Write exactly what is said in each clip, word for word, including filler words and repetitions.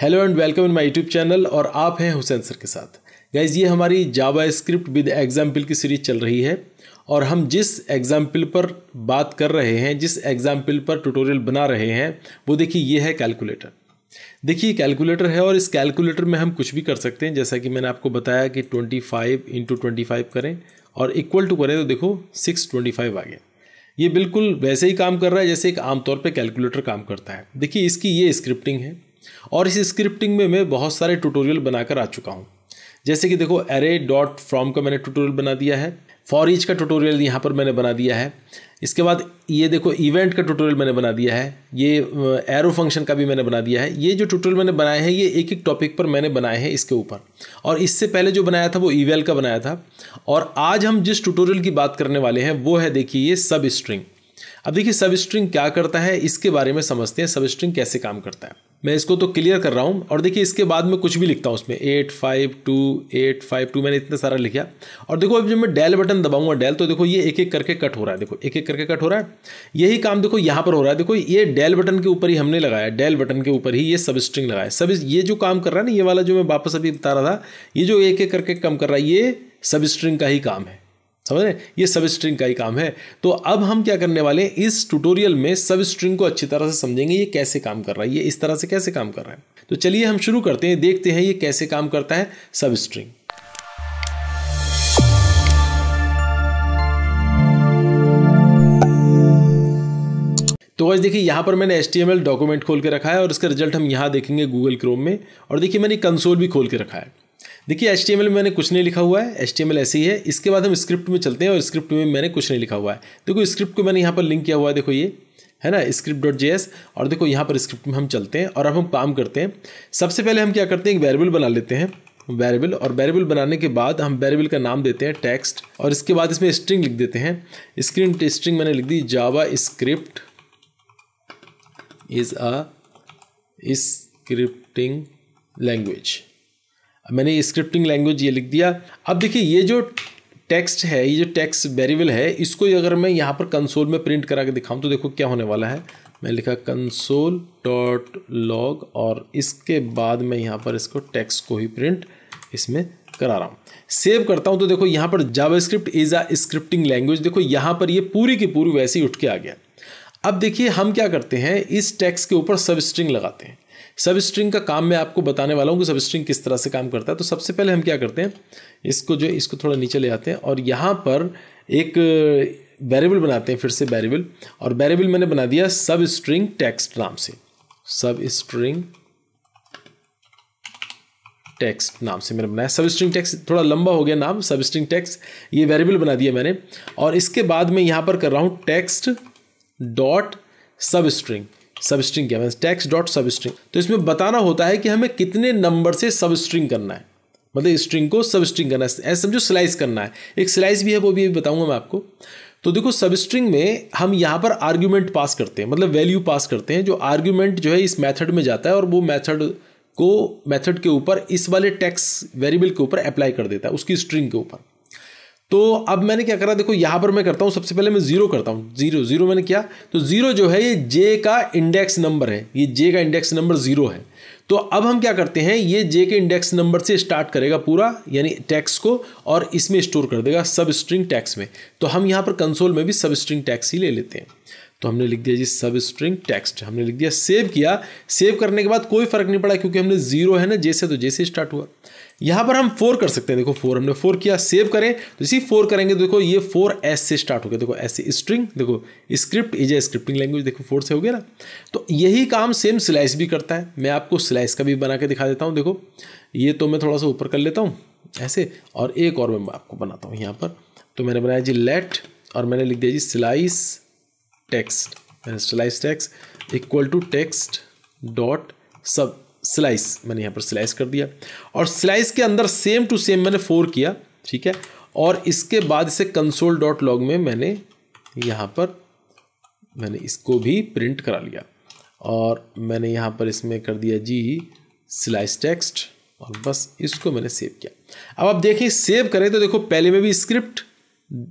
Hello and welcome in my YouTube channel और आप हैं हुसैन सर के साथ। गाइज ये हमारी जावास्क्रिप्ट विद एग्जाम्पल की सीरीज चल रही है और हम जिस एग्जाम्पल पर बात कर रहे हैं, जिस एग्जाम्पल पर ट्यूटोरियल बना रहे हैं, वो देखिए ये है कैलकुलेटर। देखिए कैलकुलेटर है और इस कैलकुलेटर में हम कुछ भी कर सकते हैं। जैसा कि मैंने आपको बताया कि twenty five into twenty five करें और इक्वल टू करें तो देखो सिक्स ट्वेंटी फाइव आ गया। ये बिल्कुल वैसे ही काम कर रहा है जैसे एक आमतौर पर कैलकुलेटर काम करता है। देखिए इसकी ये स्क्रिप्टिंग है और इस स्क्रिप्टिंग में मैं बहुत सारे ट्यूटोरियल बनाकर आ चुका हूँ। जैसे कि देखो अरे डॉट फ्रॉम का मैंने ट्यूटोरियल बना दिया है, फॉर ईच का ट्यूटोरियल यहाँ पर मैंने बना दिया है। इसके बाद ये देखो इवेंट का ट्यूटोरियल मैंने बना दिया है, ये एरो फंक्शन का भी मैंने बना दिया है। ये जो ट्यूटोरियल मैंने बनाए हैं ये एक एक टॉपिक पर मैंने बनाए हैं इसके ऊपर, और इससे पहले जो बनाया था वो ईवेल का बनाया था। और आज हम जिस ट्यूटोरियल की बात करने वाले हैं वो है देखिए ये सब स्ट्रिंग। अब देखिए सब स्ट्रिंग क्या करता है इसके बारे में समझते हैं, सब स्ट्रिंग कैसे काम करता है। मैं इसको तो क्लियर कर रहा हूँ और देखिए इसके बाद में कुछ भी लिखता हूँ उसमें eight five two eight five two मैंने इतना सारा लिखा। और देखो अब जब मैं डेल बटन दबाऊंगा डेल तो देखो ये एक एक करके कट हो रहा है, देखो एक एक करके कट हो रहा है। यही काम देखो यहाँ पर हो रहा है, देखो ये डेल बटन के ऊपर ही हमने लगाया, डेल बटन के ऊपर ही ये सब स्ट्रिंग लगाया। सब ये जो काम कर रहा है ना, ये वाला जो मैं वापस अभी बता रहा था, ये जो एक एक करके काम कर रहा है ये सब स्ट्रिंग का ही काम है, समझ रहे? ये सब स्ट्रिंग का ही काम है। तो अब हम क्या करने वाले हैं इस ट्यूटोरियल में सब स्ट्रिंग को अच्छी तरह से समझेंगे, ये कैसे काम कर रहा है, ये इस तरह से कैसे काम कर रहा है। तो चलिए हम शुरू करते हैं, देखते हैं ये कैसे काम करता है सब स्ट्रिंग। तो आज देखिए यहाँ पर मैंने H T M L document खोल के रखा है और इसका रिजल्ट हम यहाँ देखेंगे गूगल क्रोम में। और देखिए मैंने कंसोल भी खोल के रखा है। देखिए एच टी एम एल में मैंने कुछ नहीं लिखा हुआ है, एच टी एम एल ऐसी है। इसके बाद हम स्क्रिप्ट में चलते हैं और स्क्रिप्ट में मैंने कुछ नहीं लिखा हुआ है। देखो स्क्रिप्ट को मैंने यहाँ पर लिंक किया हुआ है, देखो ये है ना स्क्रिप्ट डॉट जे एस। और देखो यहाँ पर स्क्रिप्ट में हम चलते हैं और अब हम काम करते हैं। सबसे पहले हम क्या करते हैं एक वेरिएबल बना लेते हैं, वेरिएबल। और वेरिएबल बनाने के बाद हम वेरिएबल का नाम देते हैं टेक्स्ट और इसके बाद इसमें स्ट्रिंग लिख देते हैं। स्क्रिप्ट स्ट्रिंग मैंने लिख दी JavaScript is a scripting language, मैंने स्क्रिप्टिंग लैंग्वेज ये लिख दिया। अब देखिए ये जो टेक्स्ट है, ये जो टेक्स्ट वेरिएबल है, इसको अगर मैं यहाँ पर कंसोल में प्रिंट करा के दिखाऊँ तो देखो क्या होने वाला है। मैं लिखा कंसोल डॉट लॉग और इसके बाद मैं यहाँ पर इसको टेक्स्ट को ही प्रिंट इसमें करा रहा हूँ। सेव करता हूँ तो देखो यहाँ पर JavaScript is a scripting language, देखो यहाँ पर ये पूरी की पूरी वैसे ही उठ के आ गया। अब देखिए हम क्या करते हैं इस टेक्स्ट के ऊपर सब स्ट्रिंग लगाते हैं। सब स्ट्रिंग का काम मैं आपको बताने वाला हूँ कि सब स्ट्रिंग किस तरह से काम करता है। तो सबसे पहले हम क्या करते हैं इसको जो इसको थोड़ा नीचे ले आते हैं और यहाँ पर एक वेरिएबल बनाते हैं, फिर से वेरिएबल। और वेरिएबल मैंने बना दिया सब स्ट्रिंग टेक्स्ट नाम से, सब स्ट्रिंग टेक्स्ट नाम से मैंने बनाया। सब स्ट्रिंग टेक्स्ट थोड़ा लंबा हो गया नाम, सब स्ट्रिंग टेक्स्ट ये वेरिएबल बना दिया मैंने। और इसके बाद मैं यहाँ पर कर रहा हूँ text dot substring, substring क्या है टेक्स्ट डॉट सब स्ट्रिंग। तो इसमें बताना होता है कि हमें कितने नंबर से सब स्ट्रिंग करना है, मतलब स्ट्रिंग को सब स्ट्रिंग करना है, ऐसे समझो स्लाइस करना है। एक स्लाइस भी है वो भी बताऊंगा मैं आपको। तो देखो सब स्ट्रिंग में हम यहाँ पर आर्ग्यूमेंट पास करते हैं, मतलब वैल्यू पास करते हैं। जो आर्ग्यूमेंट जो है इस मैथड में जाता है और वो मैथड को मैथड के ऊपर इस वाले टेक्स्ट वेरिएबल के ऊपर अप्लाई कर देता है उसकी स्ट्रिंग के ऊपर। तो अब मैंने क्या करा देखो यहाँ पर मैं करता हूँ, सबसे पहले मैं जीरो करता हूँ, जीरो जीरो मैंने किया तो जीरो जो है ये जे का इंडेक्स नंबर है, ये जे का इंडेक्स नंबर जीरो है। तो अब हम क्या करते हैं ये जे के इंडेक्स नंबर से स्टार्ट करेगा पूरा, यानी टेक्स्ट को, और इसमें स्टोर कर देगा सब स्ट्रिंग टेक्स्ट में। तो हम यहाँ पर कंसोल में भी सब स्ट्रिंग टेक्स्ट ही ले लेते हैं। तो हमने लिख दिया जी सब स्ट्रिंग टेक्स्ट, हमने लिख दिया, सेव किया। सेव करने के बाद कोई फर्क नहीं पड़ा क्योंकि हमने जीरो है ना जैसे, तो जैसे स्टार्ट हुआ। यहाँ पर हम फोर कर सकते हैं, देखो फोर हमने फोर किया। सेव करें तो इसी फोर करेंगे, देखो ये फोर एस से स्टार्ट हो गया, देखो एस स्ट्रिंग, देखो script is a scripting language, देखो फोर से हो गया ना। तो यही काम सेम स्लाइस भी करता है, मैं आपको स्लाइस का भी बना के दिखा देता हूँ। देखो ये तो मैं थोड़ा सा ऊपर कर लेता हूँ ऐसे, और एक और मैं आपको बनाता हूँ यहाँ पर। तो मैंने बनाया जी लेट और मैंने लिख दिया जी स्लाइस टेक्स्ट, मैंने slice text equal to text dot sub slice, मैंने यहाँ पर स्लाइस कर दिया। और स्लाइस के अंदर सेम टू सेम मैंने फोर किया, ठीक है। और इसके बाद इसे कंसोल डॉट लॉग में मैंने यहाँ पर मैंने इसको भी प्रिंट करा लिया और मैंने यहाँ पर इसमें कर दिया जी स्लाइस टेक्स्ट और बस इसको मैंने सेव किया। अब आप देखें सेव करें तो देखो पहले में भी स्क्रिप्ट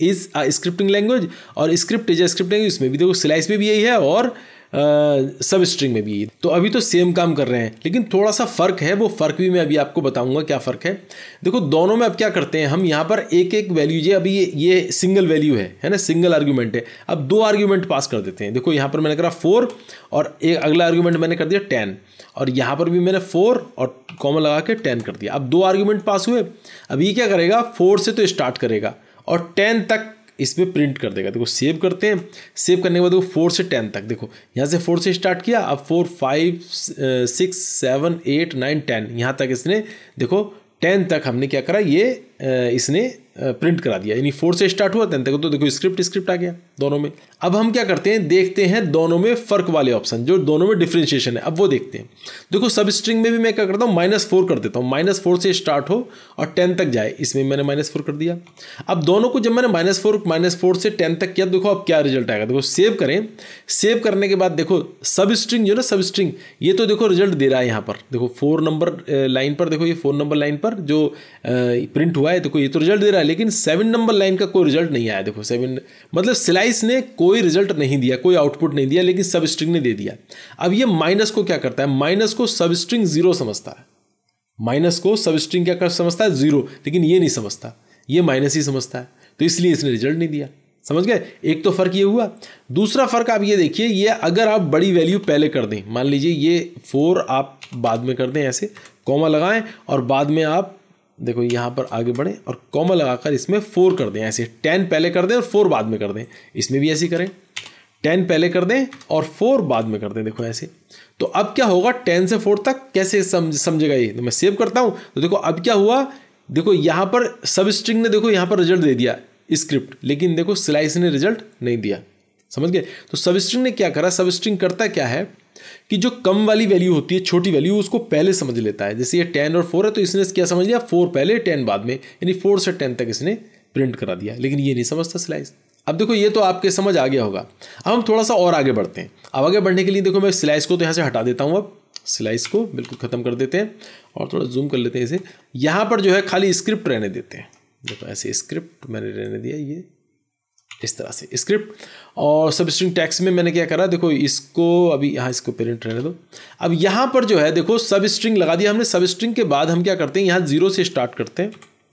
इज स्क्रिप्टिंग लैंग्वेज और स्क्रिप्ट इज स्क्रिप्टिंग, इसमें भी देखो स्लाइस में भी यही है और सब स्ट्रिंग में भी। तो अभी तो सेम काम कर रहे हैं, लेकिन थोड़ा सा फ़र्क है, वो फ़र्क भी मैं अभी आपको बताऊंगा क्या फ़र्क है। देखो दोनों में अब क्या करते हैं हम, यहाँ पर एक एक वैल्यू, ये अभी ये ये सिंगल वैल्यू है है ना, सिंगल आर्ग्यूमेंट है। अब दो आर्ग्यूमेंट पास कर देते हैं। देखो यहाँ पर मैंने करा फोर और एक अगला आर्ग्यूमेंट मैंने कर दिया टेन, और यहाँ पर भी मैंने फोर और कॉमा लगा के टेन कर दिया। अब दो आर्ग्यूमेंट पास हुए। अब ये क्या करेगा, फोर से तो स्टार्ट करेगा और टेन तक इस पर प्रिंट कर देगा। देखो सेव करते हैं, सेव करने के बाद देखो फोर से टेन तक, देखो यहाँ से फोर से स्टार्ट किया, अब four five six seven eight nine ten, यहाँ तक इसने, देखो टेन तक हमने क्या करा, ये इसने प्रिंट करा दिया। यानी फोर से स्टार्ट हुआ टेन तक, तो देखो स्क्रिप्ट स्क्रिप्ट आ गया दोनों में। अब हम क्या करते हैं, देखते हैं दोनों में फ़र्क वाले ऑप्शन, जो दोनों में डिफ्रेंशिएशन है, अब वो देखते हैं। देखो सब स्ट्रिंग में भी मैं क्या करता हूँ, माइनस फोर कर देता हूँ, माइनस फोर से स्टार्ट हो और टेन तक जाए, इसमें मैंने माइनस फोर कर दिया। अब दोनों को जब मैंने माइनस फोर माइनस फोर से टेन तक किया, देखो अब क्या रिजल्ट आएगा। देखो सेव करें, सेव करने के बाद देखो सब स्ट्रिंग जो ना, सब स्ट्रिंग ये तो देखो रिजल्ट दे रहा है। यहाँ पर देखो फोर नंबर लाइन पर, देखो ये फोर नंबर लाइन पर जो प्रिंट हुआ है, देखो ये तो रिजल्ट दे रहा है, लेकिन सेवन नंबर लाइन का कोई रिजल्ट नहीं आया। देखो सेवन मतलब स्लाइस ने कोई रिजल्ट नहीं दिया, कोई आउटपुट नहीं दिया, लेकिन सब स्ट्रिंग ने दे दिया। अब ये माइनस को क्या करता है, माइनस को सब स्ट्रिंग जीरो समझता है, माइनस को सब स्ट्रिंग क्या कर समझता है, जीरो, लेकिन ये नहीं समझता, ये माइनस ही समझता है, तो इसलिए इसने रिजल्ट नहीं दिया। समझ गए, एक तो फर्क ये हुआ। दूसरा फर्क आप ये देखिए, ये अगर आप बड़ी वैल्यू पहले कर दें, मान लीजिए ये फोर आप बाद में कर दें, ऐसे कॉमा लगाएं और बाद में आप देखो यहाँ पर आगे बढ़ें और कॉमा लगाकर इसमें फोर कर दें, ऐसे टेन पहले कर दें और फोर बाद में कर दें। इसमें भी ऐसे करें, टेन पहले कर दें और फोर बाद में कर दें, देखो ऐसे। तो अब क्या होगा, टेन से फोर तक कैसे समझेगा ये। तो मैं सेव करता हूँ, तो देखो अब क्या हुआ, देखो यहाँ पर सब स्ट्रिंग ने देखो यहाँ पर रिजल्ट दे दिया स्क्रिप्ट, लेकिन देखो स्लाइस ने रिजल्ट नहीं दिया। समझ गए, तो सब स्ट्रिंग ने क्या करा, सब स्ट्रिंग करता क्या है कि जो कम वाली वैल्यू होती है, छोटी वैल्यू, उसको पहले समझ लेता है। जैसे ये टेन और फोर है, तो इसने क्या समझ लिया, फोर पहले टेन बाद में, यानी फोर से टेन तक इसने प्रिंट करा दिया, लेकिन ये नहीं समझता स्लाइस। अब देखो ये तो आपके समझ आ गया होगा। अब हम थोड़ा सा और आगे बढ़ते हैं। अब आगे बढ़ने के लिए देखो मैं स्लाइस को तो यहाँ से हटा देता हूँ, अब स्लाइस को बिल्कुल ख़त्म कर देते हैं और थोड़ा जूम कर लेते हैं इसे। यहाँ पर जो है खाली स्क्रिप्ट रहने देते हैं, देखो ऐसे स्क्रिप्ट मैंने रहने दिया, ये इस तरह से स्क्रिप्ट। और सब स्ट्रिंग टैक्स में मैंने क्या करा, देखो इसको अभी यहाँ, इसको पेरेंट रहने दो। अब यहाँ पर जो है देखो सब स्ट्रिंग लगा दिया हमने, सब स्ट्रिंग के बाद हम क्या करते हैं, यहाँ जीरो से स्टार्ट करते हैं,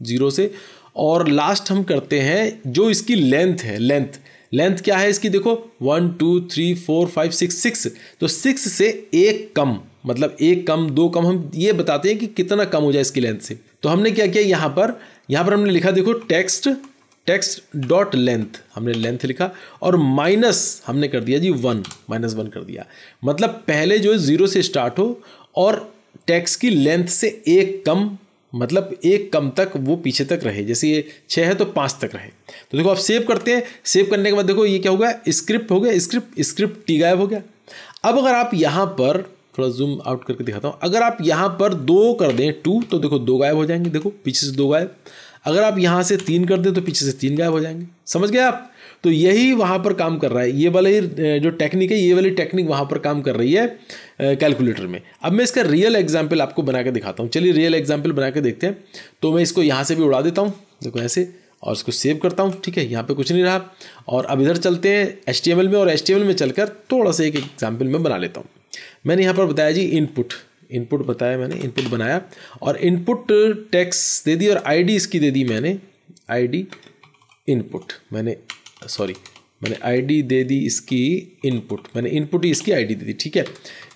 जीरो से, और लास्ट हम करते हैं जो इसकी लेंथ है, लेंथ लेंथ क्या है इसकी, देखो one two three four five six, six, तो सिक्स से एक कम, मतलब एक कम दो कम, हम ये बताते हैं कि कितना कम हो जाए इसकी लेंथ से। तो हमने क्या किया यहाँ पर, यहाँ पर हमने लिखा देखो टेक्स्ट टेक्स्ट डॉट लेंथ, हमने लेंथ लिखा और माइनस हमने कर दिया जी वन, माइनस वन कर दिया, मतलब पहले जो है ज़ीरो से स्टार्ट हो और टेक्स्ट की लेंथ से एक कम, मतलब एक कम तक वो पीछे तक रहे। जैसे ये छः है तो पाँच तक रहे। तो देखो आप सेव करते हैं, सेव करने के बाद देखो ये क्या होगा, स्क्रिप्ट हो गया, स्क्रिप्ट स्क्रिप्ट टी गायब हो गया। अब अगर आप यहाँ पर थोड़ा जूम आउट करके दिखाता हूँ, अगर आप यहाँ पर दो कर दें, टू, तो देखो दो गायब हो जाएंगे, देखो पीछे से दो गायब। अगर आप यहाँ से तीन कर दें तो पीछे से तीन गायब हो जाएंगे। समझ गए आप, तो यही वहाँ पर काम कर रहा है, ये वाला ही जो टेक्निक है, ये वाली टेक्निक वहाँ पर काम कर रही है कैलकुलेटर में। अब मैं इसका रियल एग्जाम्पल आपको बना के दिखाता हूँ, चलिए रियल एग्जाम्पल बना के देखते हैं। तो मैं इसको यहाँ से भी उड़ा देता हूँ, देखो ऐसे, और इसको सेव करता हूँ, ठीक है, यहाँ पे कुछ नहीं रहा। और अब इधर चलते हैं एच टी एम एल में, और एच टी एम एल में चलकर थोड़ा सा एक एग्जाम्पल मैं बना लेता हूँ। मैंने यहाँ पर बताया जी इनपुट, इनपुट बताया मैंने, इनपुट बनाया और इनपुट टैक्स दे दी और आईडी इसकी दे दी मैंने, आईडी इनपुट मैंने, सॉरी मैंने आईडी दे दी इसकी इनपुट, मैंने इनपुट ही इसकी आईडी दे दी, ठीक है।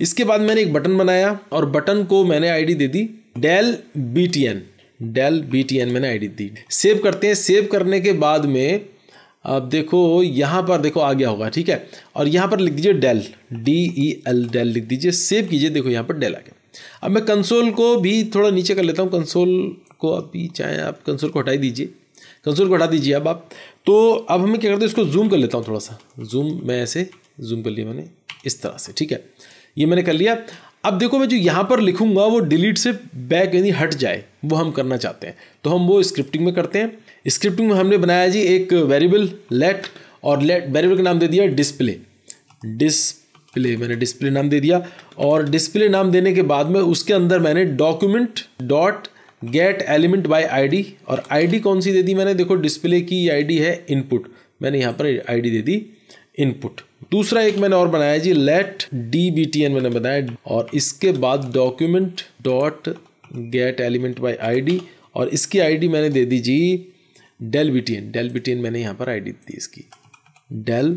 इसके बाद मैंने एक बटन बनाया और बटन को मैंने आईडी दे दी del B T N, del B T N मैंने आईडी दी। सेव करते हैं, सेव करने के बाद में अब देखो यहाँ पर देखो आ गया होगा, ठीक है, और यहाँ पर लिख दीजिए del, D E L, del लिख दीजिए, सेव कीजिए, देखो यहाँ पर डेल आ गया। अब मैं कंसोल को भी थोड़ा नीचे कर लेता हूँ, कंसोल को अभी चाहे आप कंसोल को हटाई दीजिए, कंसोल को हटा दीजिए अब आप। तो अब हमें क्या करते हैं, इसको जूम कर लेता हूँ थोड़ा सा, जूम मैं ऐसे जूम कर लिया मैंने इस तरह से, ठीक है, ये मैंने कर लिया। अब देखो मैं जो यहाँ पर लिखूँगा वो डिलीट से बैक यानी हट जाए, वो हम करना चाहते हैं, तो हम वो स्क्रिप्टिंग में करते हैं। स्क्रिप्टिंग में हमने बनाया जी एक वेरिएबल लेट, और लेट वेरिएबल का नाम दे दिया डिस्प्ले, डिस्प्ले मैंने डिस्प्ले नाम दे दिया, और डिस्प्ले नाम देने के बाद में उसके अंदर मैंने document dot get element by ID, और आईडी कौन सी दे दी मैंने, देखो डिस्प्ले की आईडी है इनपुट, मैंने यहाँ पर आईडी दे दी इनपुट, दूसरा एक मैंने और बनाया जी let D B T N मैंने बनाया, और इसके बाद document dot get element by I D, और इसकी आई डी मैंने दे दी जी del B T N. Del B T N मैंने यहाँ पर आई डी दी इसकी डेल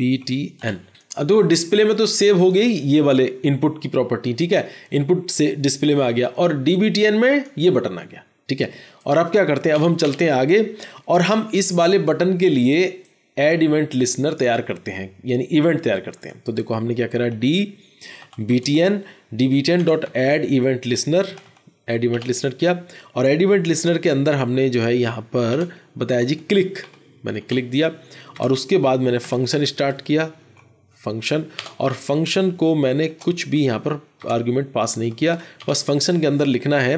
बी टी एन। अब देखो डिस्प्ले में तो सेव हो गई ये वाले इनपुट की प्रॉपर्टी, ठीक है, इनपुट से डिस्प्ले में आ गया और डी बी टी एन में ये बटन आ गया, ठीक है। और अब क्या करते हैं, अब हम चलते हैं आगे और हम इस वाले बटन के लिए एड इवेंट लिसनर तैयार करते हैं, यानी इवेंट तैयार करते हैं। तो देखो हमने क्या करा D B T N D B T N dot add event listener, add event listener किया, और एड इवेंट लिसनर के अंदर हमने जो है यहाँ पर बताया जी क्लिक, मैंने क्लिक दिया और उसके बाद मैंने फंक्शन स्टार्ट किया फंक्शन, और फंक्शन को मैंने कुछ भी यहाँ पर आर्ग्यूमेंट पास नहीं किया, बस फंक्शन के अंदर लिखना है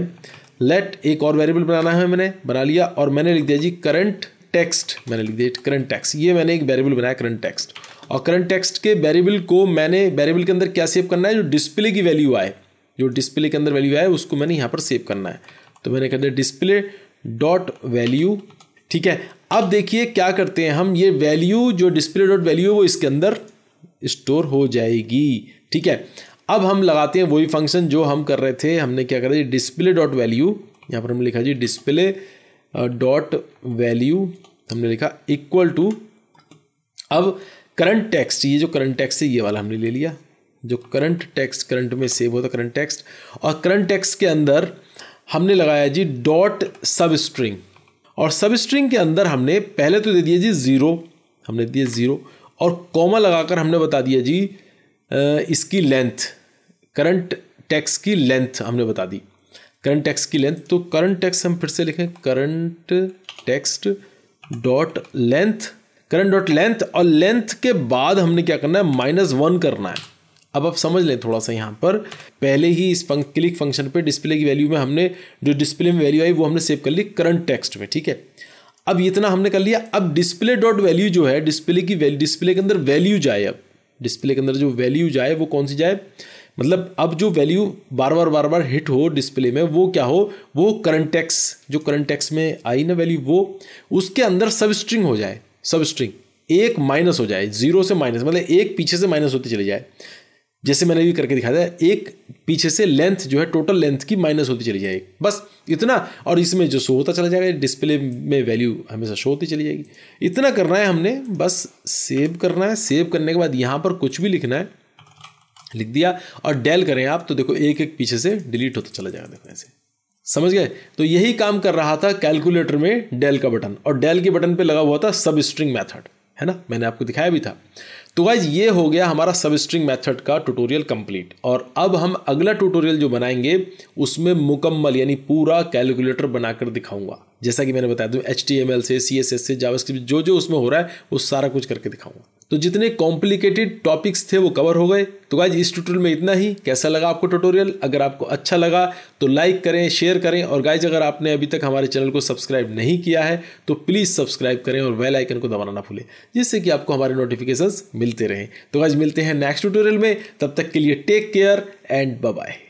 लेट, एक और वेरिएबल बनाना है मैंने बना लिया, और मैंने लिख दिया जी करंट टेक्स्ट, मैंने लिख दिया करंट टेक्स्ट, ये मैंने एक वेरिएबल बनाया करंट टेक्स्ट। और करंट टेक्स्ट के वेरिएबल को मैंने वेरिएबल के अंदर क्या सेव करना है, जो डिस्प्ले की वैल्यू आए, जो डिस्प्ले के अंदर वैल्यू आए उसको मैंने यहाँ पर सेव करना है। तो मैंने कह दिया डिस्प्ले डॉट वैल्यू, ठीक है। अब देखिए क्या करते हैं हम, ये वैल्यू जो डिस्प्ले डॉट वैल्यू है वो इसके अंदर स्टोर हो जाएगी, ठीक है। अब हम लगाते हैं वही फंक्शन जो हम कर रहे थे, हमने क्या करा जी डिस्प्ले डॉट वैल्यू, यहाँ पर हमने लिखा जी डिस्प्ले डॉट वैल्यू, हमने लिखा इक्वल टू, अब करंट टेक्स्ट, ये जो करंट टेक्स्ट है ये वाला हमने ले लिया, जो करंट टेक्स्ट करंट में सेव होता करंट टेक्स्ट, और करंट टेक्स्ट के अंदर हमने लगाया जी डॉट सब स्ट्रिंग, और सब स्ट्रिंग के अंदर हमने पहले तो दे दिया जी जीरो, हमने दिए जीरो, और कॉमा लगाकर हमने बता दिया जी इसकी लेंथ, करंट टेक्स्ट की लेंथ हमने बता दी, करंट टेक्स्ट की लेंथ। तो करंट टेक्स्ट हम फिर से लिखें current text dot length, current dot length, और लेंथ के बाद हमने क्या करना है माइनस वन करना है। अब आप समझ लें थोड़ा सा यहाँ पर, पहले ही इस फंक, क्लिक फंक्शन पे डिस्प्ले की वैल्यू में हमने जो डिस्प्ले में वैल्यू आई वो हमने सेव कर ली करंट टेक्स्ट में, ठीक है। अब इतना हमने कर लिया, अब डिस्प्ले डॉट वैल्यू जो है डिस्प्ले की वैल्यू, डिस्प्ले के अंदर वैल्यू जाए, अब डिस्प्ले के अंदर जो वैल्यू जाए वो कौन सी जाए, मतलब अब जो वैल्यू बार बार बार बार हिट हो डिस्प्ले में वो क्या हो, वो करंट टेक्स्ट, जो करंट टेक्स्ट में आई ना वैल्यू वो उसके अंदर सब स्ट्रिंग हो जाए, सब स्ट्रिंग एक माइनस हो जाए, जीरो से माइनस, मतलब एक पीछे से माइनस होती चली जाए, जैसे मैंने भी करके दिखाया था, एक पीछे से लेंथ जो है टोटल लेंथ की माइनस होती चली जाएगी, बस इतना। और इसमें जो शो होता चला जाएगा डिस्प्ले में वैल्यू हमेशा शो होती चली जाएगी, इतना करना है हमने, बस सेव करना है। सेव करने के बाद यहाँ पर कुछ भी लिखना है, लिख दिया, और डेल करें आप तो देखो एक एक पीछे से डिलीट होता चला जाएगा, देखो ऐसे, समझ गए। तो यही काम कर रहा था कैलकुलेटर में डेल का बटन, और डेल के बटन पर लगा हुआ था सब स्ट्रिंग मैथड, है ना, मैंने आपको दिखाया भी था। तो गाइज ये हो गया हमारा सबस्ट्रिंग मेथड का ट्यूटोरियल कंप्लीट, और अब हम अगला ट्यूटोरियल जो बनाएंगे उसमें मुकम्मल यानी पूरा कैलकुलेटर बनाकर दिखाऊंगा, जैसा कि मैंने बताया था एच टी एम एल से सी एस एस से जावास्क्रिप्ट जो जो उसमें हो रहा है वो सारा कुछ करके दिखाऊंगा। तो जितने कॉम्प्लिकेटेड टॉपिक्स थे वो कवर हो गए। तो गाइज इस ट्यूटोरियल में इतना ही। कैसा लगा आपको ट्यूटोरियल? अगर आपको अच्छा लगा तो लाइक करें, शेयर करें, और गाइज अगर आपने अभी तक हमारे चैनल को सब्सक्राइब नहीं किया है तो प्लीज़ सब्सक्राइब करें और बेल आइकन को दबाना ना भूलें, जिससे कि आपको हमारे नोटिफिकेशंस मिलते रहें। तो गाइज मिलते हैं नेक्स्ट ट्यूटोरियल में, तब तक के लिए take care and bye bye.